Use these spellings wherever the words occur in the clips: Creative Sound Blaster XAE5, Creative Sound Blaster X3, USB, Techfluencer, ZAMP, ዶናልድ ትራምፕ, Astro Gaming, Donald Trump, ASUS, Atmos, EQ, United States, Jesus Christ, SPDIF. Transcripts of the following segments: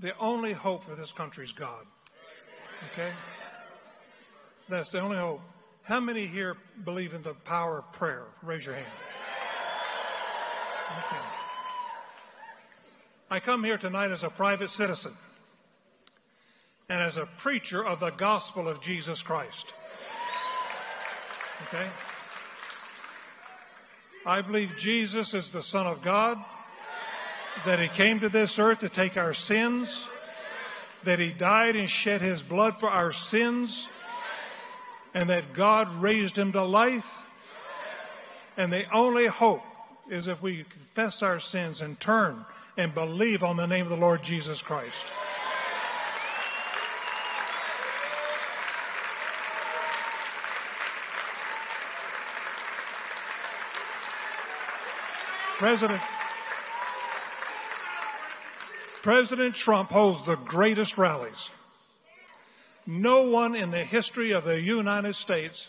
The only hope for this country is God. Okay? That's the only hope. How many here believe in the power of prayer? Raise your hand. Okay. I come here tonight as a private citizen and as a preacher of the gospel of Jesus Christ. Okay? I believe Jesus is the Son of God, that He came to this earth to take our sins, that He died and shed His blood for our sins, and that God raised Him to life. And the only hope is if we confess our sins and turn and believe on the name of the Lord Jesus Christ. President Trump holds the greatest rallies. No one in the history of the United States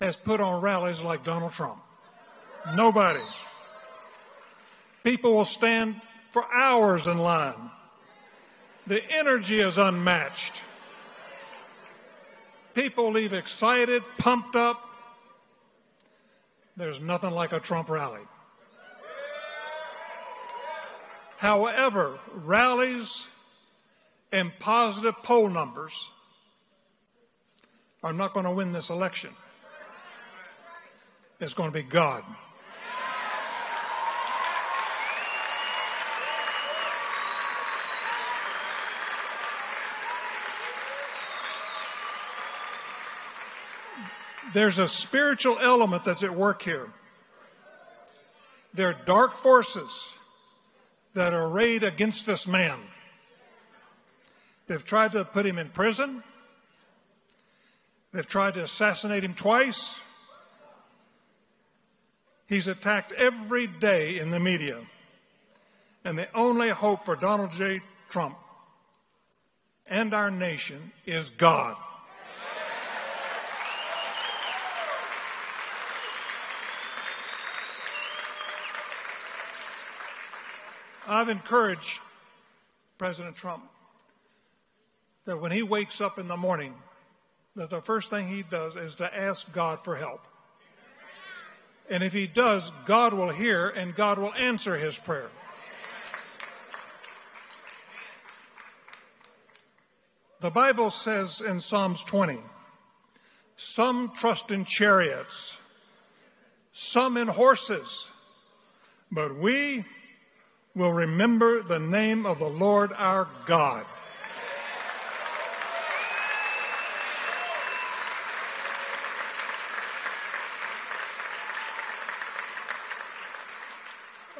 has put on rallies like Donald Trump. Nobody. People will stand for hours in line. The energy is unmatched. People leave excited, pumped up. There's nothing like a Trump rally. However, rallies and positive poll numbers are not going to win this election. It's going to be God. There's a spiritual element that's at work here. There are dark forces that are arrayed against this man. They've tried to put him in prison. They've tried to assassinate him twice. He's attacked every day in the media. And the only hope for Donald J. Trump and our nation is God. I've encouraged President Trump that when he wakes up in the morning, that the first thing he does is to ask God for help. And if he does, God will hear and God will answer his prayer. The Bible says in Psalms 20, some trust in chariots, some in horses, but we will remember the name of the Lord our God.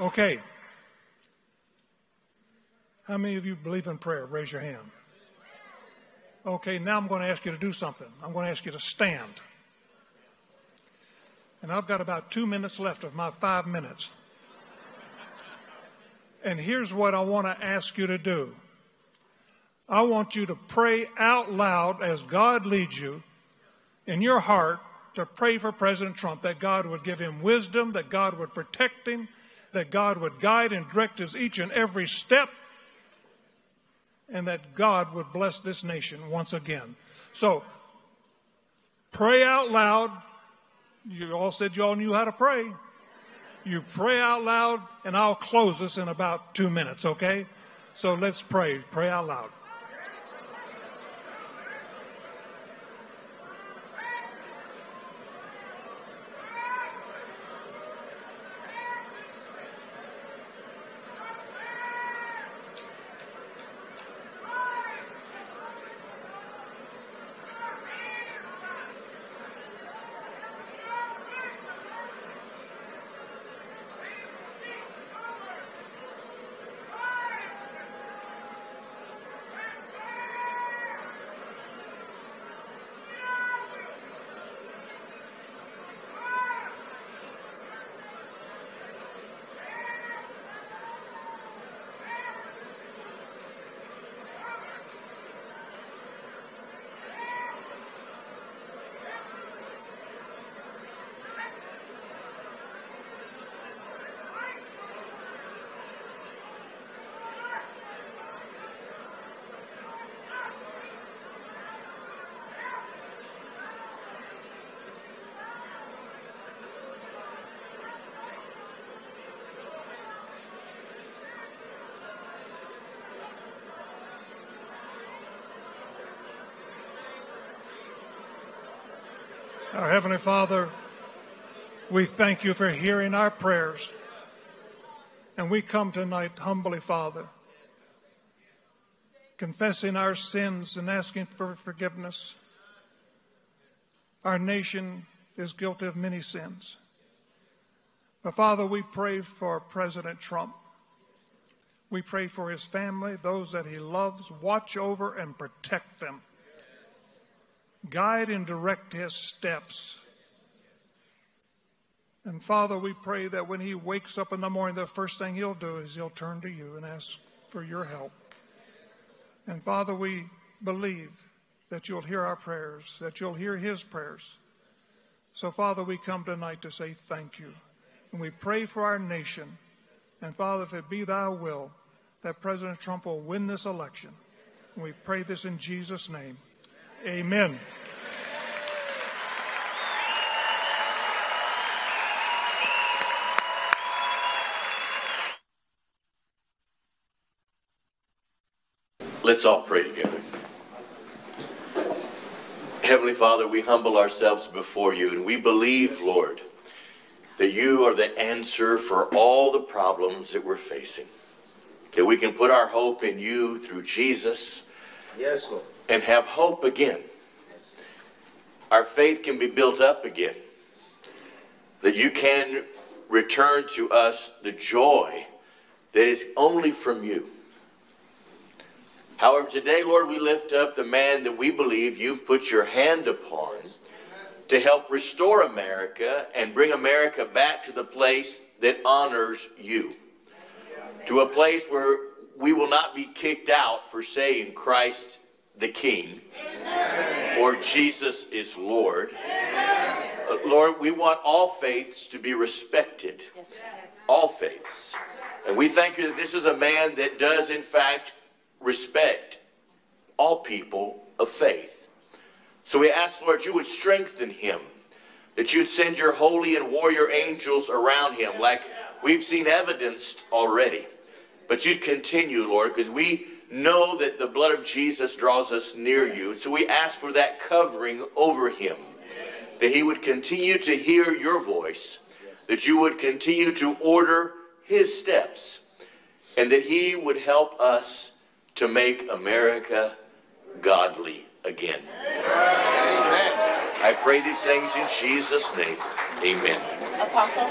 Okay. How many of you believe in prayer? Raise your hand. Okay, now I'm going to ask you to do something. I'm going to ask you to stand. And I've got about 2 minutes left of my 5 minutes. And here's what I want to ask you to do. I want you to pray out loud as God leads you in your heart to pray for President Trump, that God would give him wisdom, that God would protect him, that God would guide and direct his each and every step, and that God would bless this nation once again. So pray out loud. You all said you all knew how to pray. You pray out loud, and I'll close this in about 2 minutes, okay? So let's pray. Pray out loud. Our Heavenly Father, we thank you for hearing our prayers. And we come tonight humbly, Father, confessing our sins and asking for forgiveness. Our nation is guilty of many sins. But Father, we pray for President Trump. We pray for his family, those that he loves. Watch over and protect them. Guide and direct his steps. And Father, we pray that when he wakes up in the morning, the first thing he'll do is he'll turn to you and ask for your help. And Father, we believe that you'll hear our prayers, that you'll hear his prayers. So Father, we come tonight to say thank you. And we pray for our nation. And Father, if it be thy will, that President Trump will win this election. And we pray this in Jesus' name. Amen. Let's all pray together. Heavenly Father, we humble ourselves before you, and we believe, Lord, that you are the answer for all the problems that we're facing, that we can put our hope in you through Jesus. Yes, Lord. And have hope again. Our faith can be built up again, that you can return to us the joy that is only from you. However, today, Lord, we lift up the man that we believe you've put your hand upon to help restore America and bring America back to the place that honors you, to a place where we will not be kicked out for saying Christ the King. Amen. Or Jesus is Lord. Amen. Lord, we want all faiths to be respected, all faiths. And we thank you that this is a man that does, in fact, respect all people of faith. So we ask, Lord, you would strengthen him, that you'd send your holy and warrior angels around him, like we've seen evidenced already. But you'd continue, Lord, because we know that the blood of Jesus draws us near you. So we ask for that covering over him, that he would continue to hear your voice, that you would continue to order his steps, and that he would help us to make America godly again. Amen. I pray these things in Jesus' name. Amen. Apostle?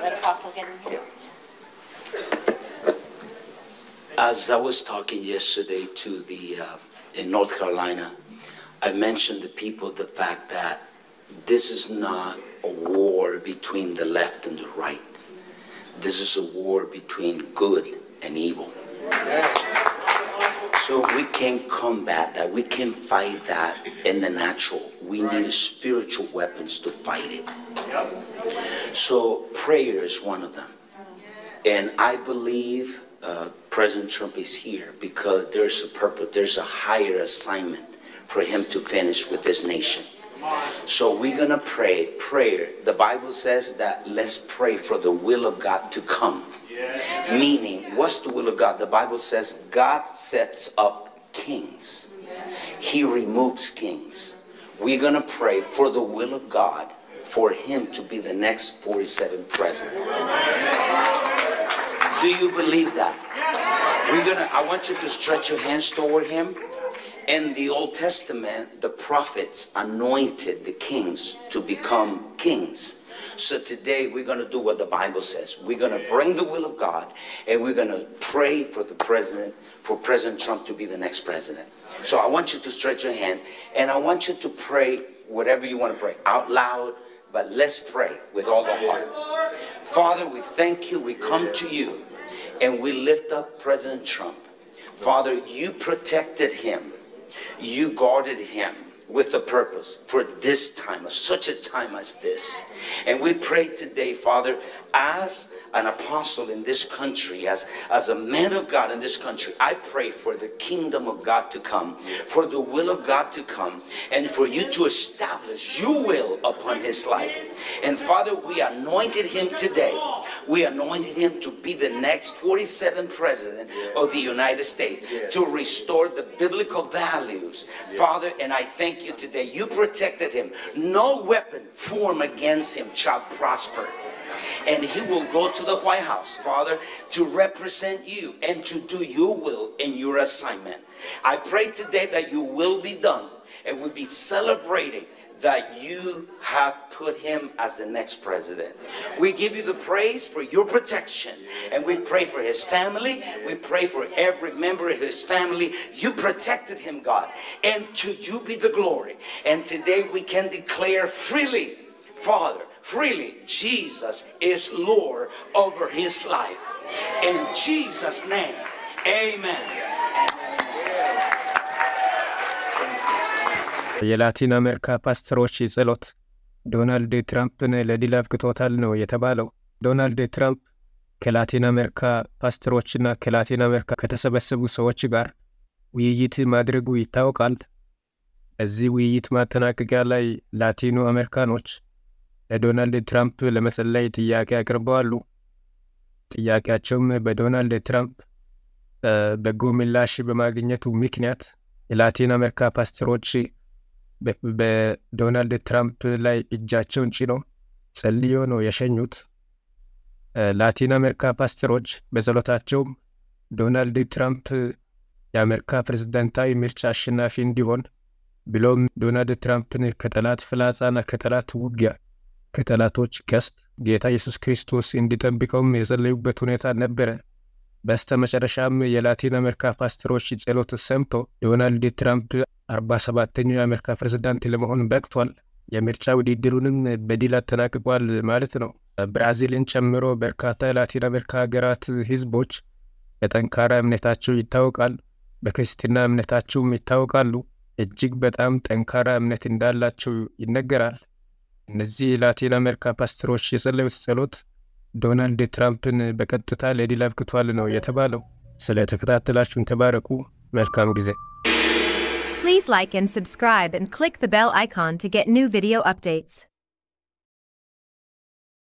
Let Apostle get in here. As I was talking yesterday to the in North Carolina, I mentioned to people the fact that this is not a war between the left and the right. This is a war between good and evil. So we can't combat that. We can't fight that in the natural. We need spiritual weapons to fight it. So prayer is one of them. And I believe President Trump is here because there's a purpose. There's a higher assignment for him to finish with this nation. So we're going to pray. Prayer. The Bible says that let's pray for the will of God to come. Meaning, what's the will of God? The Bible says God sets up kings. He removes kings. We're going to pray for the will of God for him to be the next 47th president. Do you believe that? I want you to stretch your hands toward him. In the Old Testament, the prophets anointed the kings to become kings. So today we're going to do what the Bible says. We're going to bring the will of God, and we're going to pray for the president, for President Trump to be the next president. So I want you to stretch your hand, and I want you to pray whatever you want to pray, out loud, but let's pray with all the heart. Father, we thank you. We come to you, and we lift up President Trump. Father, you protected him. You guarded him with a purpose for this time, such a time as this. And we pray today, Father, as an apostle in this country, as a man of God in this country, I pray for the kingdom of God to come, for the will of God to come, and for you to establish your will upon his life. And Father, we anointed him today we anointed him to be the next 47th president of the United States, to restore the biblical values. Father, and I thank you today, you protected him. No weapon formed against him shall prosper. And he will go to the White House, Father, to represent you and to do your will and your assignment. I pray today that your will be done, and we'll be celebrating that you have put him as the next president. We give you the praise for your protection, and we pray for his family. We pray for every member of his family. You protected him, God, and to you be the glory. And today we can declare freely, Father, freely, Jesus is Lord over his life. In Jesus' name, amen. የላቲን አሜሪካ ፓስተሮች ጸሎት ዶናልድ ትራምፕን ለድል አብቅቶታል ነው የተባለው። ዶናልድ ትራምፕ ከላቲን አሜሪካ ፓስተሮችና ከላቲን አሜሪካ ከተሰበሰቡ ሰዎች ጋር ውይይት ማድረጉ ይታወቃል። እዚህ ውይይት ማጠናቀቂያ ላይ ላቲኑ አሜሪካኖች ለዶናልድ ትራምፕ ለመሰለይ ጥያቄ አቀርበዋል። ጥያቄያቸውም በዶናልድ ትራምፕ በጎ ምላሽ በማግኘቱ ምክንያት የላቲን አሜሪካ ፓስተሮች በዶናልድ ትራምፕ ላይ እጃቸውን ጭነው ጸልዮ ነው የሸኙት። ላቲን አሜሪካ ፓስተሮች በጸሎታቸው ዶናልድ ትራምፕ የአሜሪካ ፕሬዝዳንታዊ ምርጫ አሸናፊ እንዲሆን ብሎም ዶናልድ ትራምፕን ከተላት ፍላጻና ከተላት ውጊያ ከተላቶች ከስት ጌታ ኢየሱስ ክርስቶስ እንዲጠብቀው የጸለዩበት ሁኔታ ነበር። በስተመጨረሻም የላቲን አሜሪካ ፓስተሮች ጸሎት ሰምቶ ዶናልድ ትራምፕ 47ኛው የአሜሪካ ፕሬዝዳንት ለመሆን በቅቷል፣ የምርጫው ዲድሩንም በዲላ ተናቅቋል ማለት ነው። ብራዚልን ጨምሮ በርካታ ላቲን አሜሪካ ሀገራት ህዝቦች በጠንካራ እምነታቸው ይታወቃሉ፣ በክርስቲና እምነታቸው ይታወቃሉ። እጅግ በጣም ጠንካራ እምነት እንዳላቸው ይነገራል። እነዚህ ላቲን አሜሪካ ፓስተሮች የጸለዩት ጸሎት ዶናልድ ትራምፕን በቀጥታ ለዲላ አብቅቷል ነው የተባለው። ስለተከታተላችሁን ተባረኩ። መልካም ጊዜ። Please like and subscribe and click the bell icon to get new video updates.